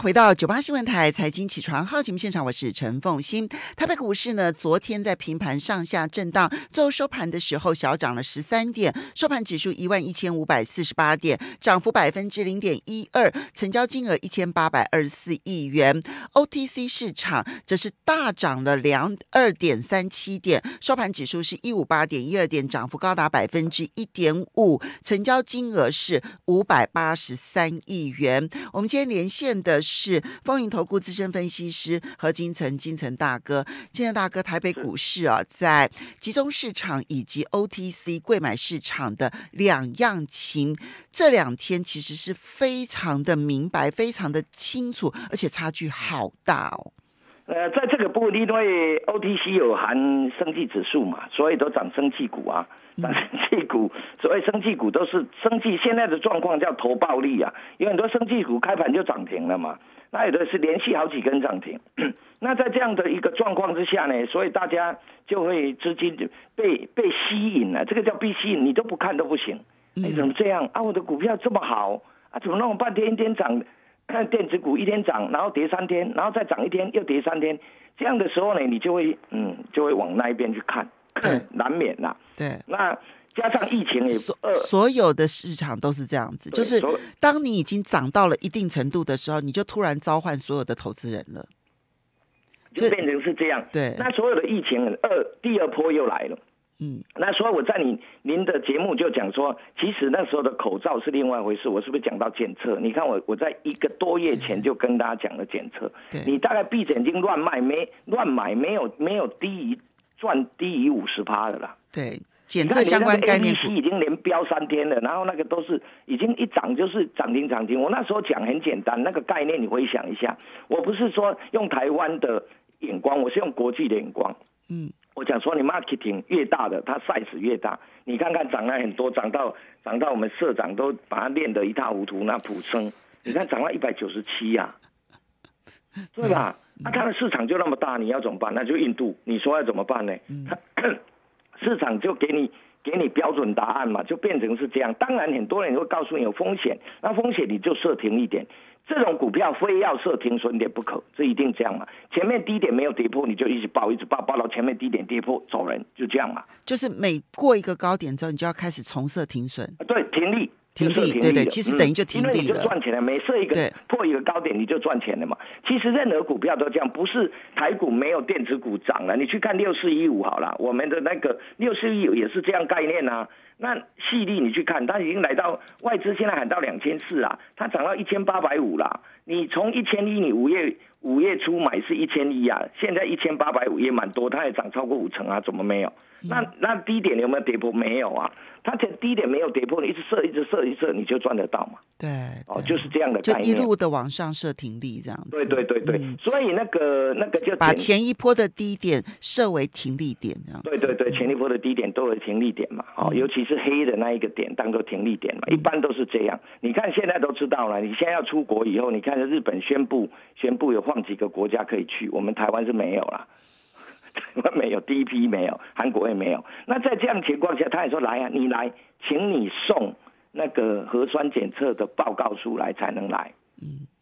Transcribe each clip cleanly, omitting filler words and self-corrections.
回到98新闻台财经起床号节目现场，我是陈凤馨。台北股市呢，昨天在平盘上下震荡，最后收盘的时候小涨了13点，收盘指数 11,548 点，涨幅 0.12%， 成交金额 1,824 亿元。OTC 市场则是大涨了 2.37 点，收盘指数是 158.12 点，涨幅高达 1.5%， 成交金额是583亿元。我们今天连线的是风云投顾资深分析师何金城大哥。金城大哥，台北股市啊，在集中市场以及 OTC 柜买市场的两样情，这两天其实是非常的明白，非常的清楚，而且差距好大哦。在这个部分，因为 OTC 有含生技指数嘛，所以都涨生技股啊，涨生技股，所以生技股都是生技现在的状况叫投报率啊，有很多生技股开盘就涨停了嘛，那有的是连续好几根涨停。那在这样的一个状况之下呢，所以大家就会资金被吸引了，这个叫被吸引，你都不看都不行。你怎么这样啊？我的股票这么好啊，怎么弄半天一天涨？看电子股一天涨，然后跌三天，然后再涨一天，又跌三天，这样的时候呢，你就会往那一边去看，难免啦。对，那加上疫情也所有的市场都是这样子，就是当你已经涨到了一定程度的时候，你就突然召唤所有的投资人了，就变成是这样。对，那所有的疫情第二波又来了。那所以我在您的节目就讲说，其实那时候的口罩是另外一回事。我是不是讲到检测？你看我在一个多月前就跟大家讲了检测，你大概闭着眼睛乱买，没有赚低于50%的啦。对，检测相关概念股已经连飙3天了，然后那个都是已经一涨就是涨停。我那时候讲很简单，那个概念你回想一下，我不是说用台湾的眼光，我是用国际的眼光。我讲说，你 marketing 越大的，它 size 越大。你看看涨了很多，涨到我们社长都把它练得一塌糊涂。那普生，你看涨到197呀，对吧？那它的市场就那么大，你要怎么办？那就印度，你说要怎么办呢？市场就给你标准答案嘛，就变成是这样。当然，很多人会告诉你有风险，那风险你就设停一点。这种股票非要设停损点不可，这一定这样嘛。前面低点没有跌破，你就一直抱，抱到前面低点跌破走人，就这样嘛。就是每过一个高点之后，你就要开始重设停损。对，停利，对，其实等于就停利了。因为你就赚钱了，每设一个破一个高点，你就赚钱了嘛。其实任何股票都这样，不是台股没有电子股涨了，你去看6415好了，我们的那个6415也是这样概念啊。那细粒你去看，它已经来到外资现在喊到2400啊，它涨到1850啦。你从1100，你五月初买是1100啊，现在1850也蛮多，它也涨超过5%啊，怎么没有？那低点有没有跌破？没有啊，它的低点没有跌破，你一直射，你就赚得到嘛。对，哦，就是这样的概念，就一路的往上设停利这样子。对，所以那个就把前一波的低点设为停利点这样子。对，前一波的低点都为停利点嘛，哦，尤其是黑的那一个点当做停利点嘛，一般都是这样。你看现在都知道了，你现在要出国以后，你看日本宣布有放几个国家可以去，我们台湾是没有啦。没有，第一批没有，韩国也没有。那在这样的情况下，他也说来啊，你来，请你送那个核酸检测的报告书来才能来。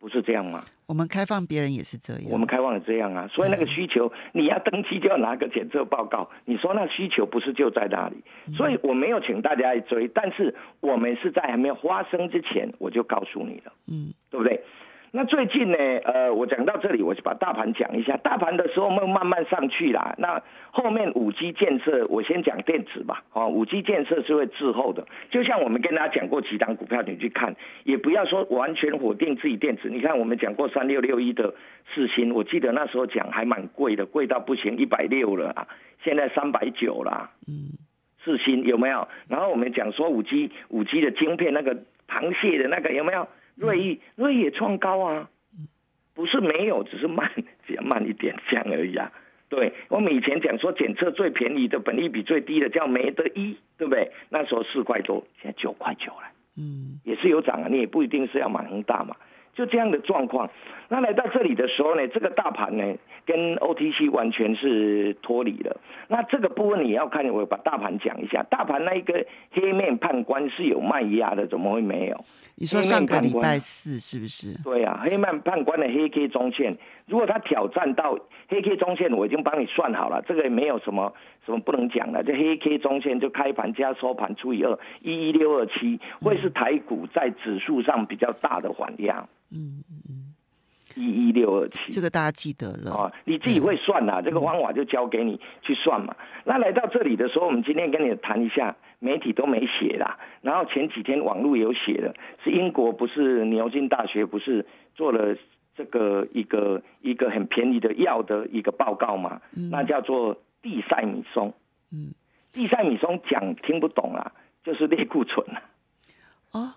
不是这样吗？我们开放别人也是这样，我们开放也这样啊。所以那个需求，你要登记就要拿个检测报告。你说那需求不是就在那里？所以我没有请大家来追，但是我们是在还没有发生之前我就告诉你了，对不对？那最近呢，我讲到这里，我就把大盘讲一下。大盘的时候我们慢慢上去啦。那后面 5G 建设，我先讲电子吧。5G 建设是会滞后的。就像我们跟大家讲过，其他股票你去看，也不要说完全否定自己电子。你看我们讲过3661的世芯，我记得那时候讲还蛮贵的，贵到不行，160了啦，现在390啦。世芯有没有？然后我们讲说 5G 的晶片，那个螃蟹的那个有没有？瑞昱也创高啊，不是没有，只是比较慢一点这样而已啊。对，我们以前讲说检测最便宜的本益比最低的叫梅德一，对不对？那时候4块多，现在9块9了，也是有涨啊。你也不一定是要买很大嘛，就这样的状况。那来到这里的时候呢，这个大盘呢跟 OTC 完全是脱离了。那这个部分你要看，我把大盘讲一下。大盘那一个黑面判官是有卖压的，怎么会没有？你说上个礼拜四是不是？对啊，黑面判官的黑 K 中线，如果他挑战到黑 K 中线，我已经帮你算好了，这个也没有什么不能讲了。这黑 K 中线就开盘加收盘除以二，11627会是台股在指数上比较大的缓压。嗯嗯。11627，这个大家记得了啊、哦？你自己会算啦、啊，这个方法就交给你去算嘛。那来到这里的时候，我们今天跟你谈一下，媒体都没写啦，然后前几天网络有写了，是英国不是牛津大学不是做了这个一个很便宜的药的一个报告嘛？那叫做地塞米松。嗯，地塞米松讲听不懂啦、啊，就是类固醇啊。哦，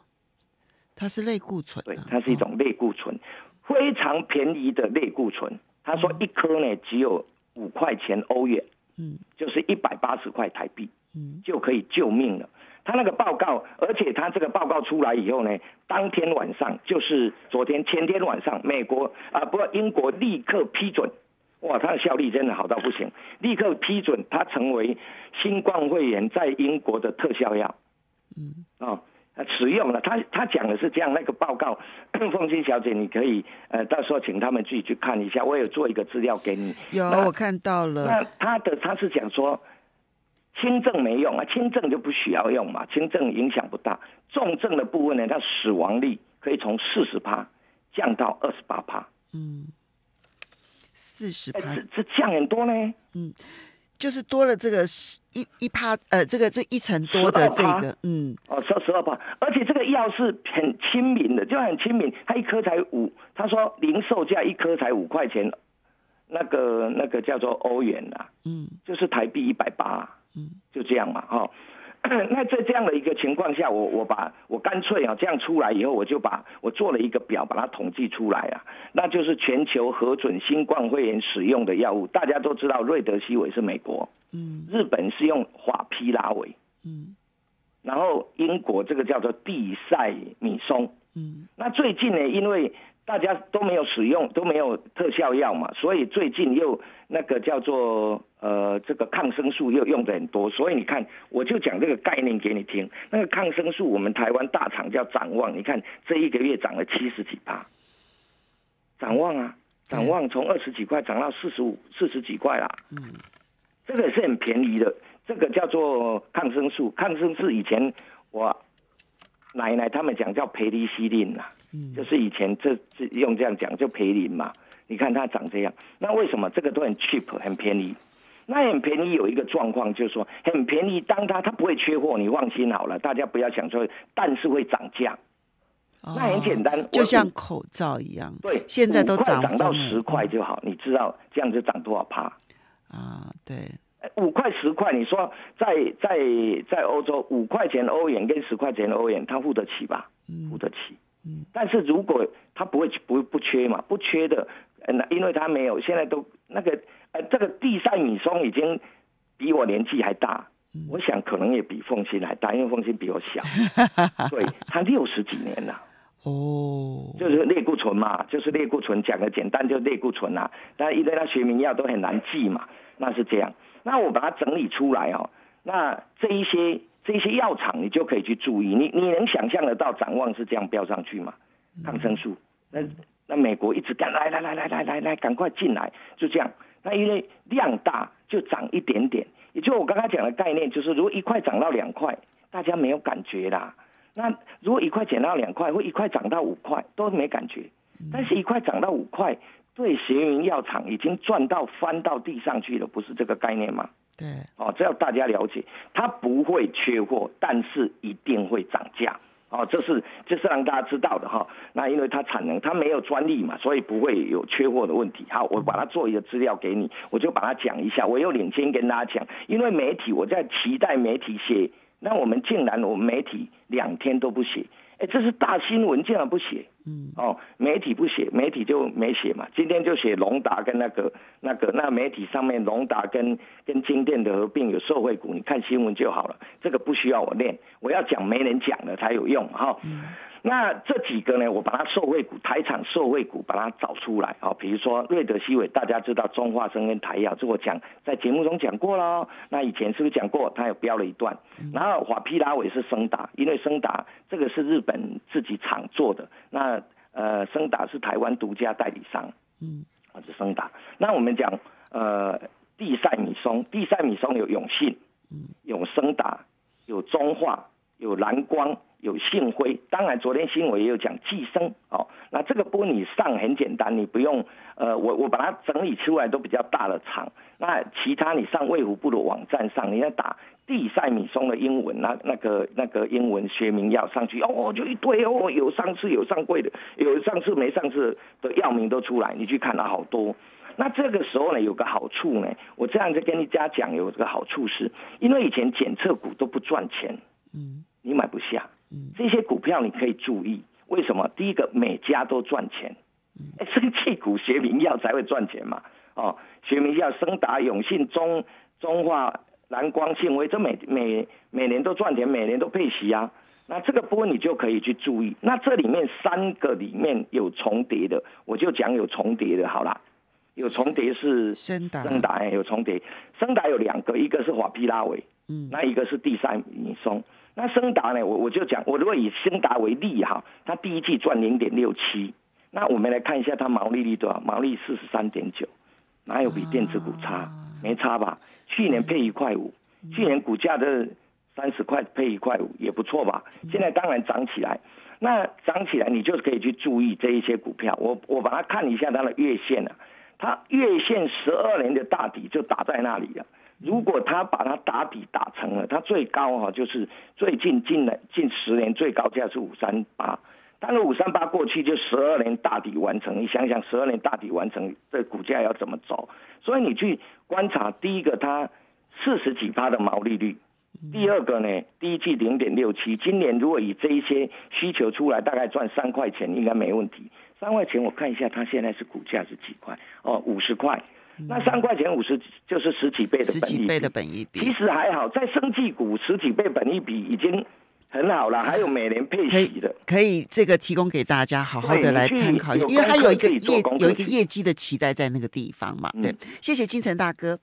它是类固醇、啊，对，它是一种类固醇。哦，非常便宜的类固醇，他说一颗呢只有5块钱欧元，嗯，就是180块台币，嗯，就可以救命了。他那个报告，而且他这个报告出来以后呢，当天晚上就是昨天前天晚上，美国啊，不过英国立刻批准，哇，他的效力真的好到不行，立刻批准他成为新冠肺炎在英国的特效药，嗯，哦。使用了，他讲的是这样，那个报告，凤馨小姐，你可以到时候请他们自己去看一下，我有做一个资料给你。有，我看到了。那他是讲说，轻症没用啊，轻症就不需要用嘛，轻症影响不大。重症的部分呢，它死亡率可以从40%降到28%。嗯，40%，这降很多呢。嗯，就是多了这个一趴，这一层多的这个，嗯，哦，12%，而且这个药是很亲民的，就很亲民，它一颗才5，他说零售价一颗才5块钱，那个叫做欧元啊，嗯，就是台币180、啊，嗯，就这样嘛，哈、哦。那在这样的一个情况下，我干脆啊，这样出来以后，我就把我做了一个表，把它统计出来啊，那就是全球核准新冠肺炎使用的药物。大家都知道瑞德西韦是美国，嗯，日本是用法匹拉韦，嗯，然后英国这个叫做地塞米松，嗯，那最近呢，因为大家都没有使用，都没有特效药嘛，所以最近又那个叫做这个抗生素又用的很多，所以你看，我就讲这个概念给你听。那个抗生素，我们台湾大厂叫展望，你看这一个月涨了70几%，展望啊，展望从20几块涨到40几块啦，嗯，这个是很便宜的，这个叫做抗生素，抗生素以前我奶奶他们讲叫培林西林啦、啊，就是以前这用这样讲就培林嘛。你看它长这样，那为什么这个都很 cheap 很便宜？那很便宜有一个状况就是说很便宜，当它不会缺货，你放心好了，大家不要想说，但是会涨价。哦、那很简单，就像口罩一样，对，现在都涨到10块就好，你知道这样就涨多少趴啊？对。5块10块，你说在欧洲5块钱欧元跟10块钱欧元，他付得起吧？付得起。嗯，但是如果他不缺嘛，不缺的，因为他没有，现在都那个这个地塞米松已经比我年纪还大，我想可能也比凤馨还大，因为凤馨比我小，对，他60几年了。哦，就是类固醇嘛，就是类固醇，讲的简单就类固醇啊，但因为他学名药都很难记嘛，那是这样。那我把它整理出来哦，那这一些药厂你就可以去注意，你能想象得到展望是这样标上去吗？抗生素，那美国一直干来，赶快进来，就这样。那因为量大就涨一点点，也就我刚才讲的概念，就是如果1块涨到2块，大家没有感觉啦。那如果1块减到2块，或1块涨到5块都没感觉，但是1块涨到5块。对学名药厂已经赚到翻到地上去了，不是这个概念吗？对，哦，这要大家了解，它不会缺货，但是一定会涨价，哦，这是让大家知道的哈、哦。那因为它产能，它没有专利嘛，所以不会有缺货的问题。好，我把它做一个资料给你，我就把它讲一下。我又领先跟大家讲，因为媒体我在期待媒体写，那我们媒体2天都不写。这是大新闻，竟然不写，嗯，哦，媒体不写，媒体就没写嘛。今天就写龙达跟那媒体上面龙达跟金店的合并有受惠股，你看新闻就好了，这个不需要我念，我要讲没人讲的才有用哈、哦嗯。那这几个呢，我把它受惠股、台厂受惠股把它找出来啊、哦，比如说瑞德西韦，大家知道中化生跟台药，这我讲在节目中讲过了。那以前是不是讲过？它有标了一段。然后瓦皮拉韦是昇达，因为昇达这个是日本自己厂做的，那昇达是台湾独家代理商，嗯，啊是昇达。那我们讲地塞米松，地塞米松有永信，有昇达，有中化，有蓝光。有信辉，当然昨天新闻也有讲寄生哦。那这个波你上很简单，你不用我把它整理出来都比较大的厂。那其他你上卫福部的网站上，你要打地塞米松的英文，那个英文学名药上去哦，就一堆哦，有上市有上柜的，有上市没上市的药名都出来，你去看了好多。那这个时候呢，有个好处呢，我这样子跟大家讲，有个好处是，因为以前检测股都不赚钱，嗯，你买不下。这些股票你可以注意，为什么？第一个，每家都赚钱，生技股学名药才会赚钱嘛，哦，学名药昇达、永信、中化、蓝光、信威，这每年都赚钱，每年都配息啊。那这个波你就可以去注意。那这里面三个里面有重叠的，我就讲有重叠的好啦。有重叠是昇达、有重叠，昇达有两个，一个是华皮拉韦，那一个是地塞米松。那昇达呢？我就讲，我如果以昇达为例哈，它第一季赚0.67，那我们来看一下它毛利率多少？毛利43.9，哪有比电子股差？没差吧？去年配1.5，去年股价的30块配1.5也不错吧？现在当然涨起来，那涨起来你就可以去注意这一些股票。我把它看一下它的月线啊，它月线12年的大底就打在那里了。如果他把它打底打成了，它最高哈就是最近近10年最高价是538，但是538过去就12年大底完成，你想想12年大底完成这股价要怎么走？所以你去观察，第一个它40几%的毛利率，第二个呢第一季0.67，今年如果以这一些需求出来，大概赚3块钱应该没问题。3块钱我看一下它现在是股价是几块哦，50块。那3块钱50就是10几倍的本益比，其实还好，在生技股10几倍本益比已经很好了，还有每年配息的，可以这个提供给大家好好的来参考一下，因为它有一个业绩的期待在那个地方嘛。对，谢谢金城大哥。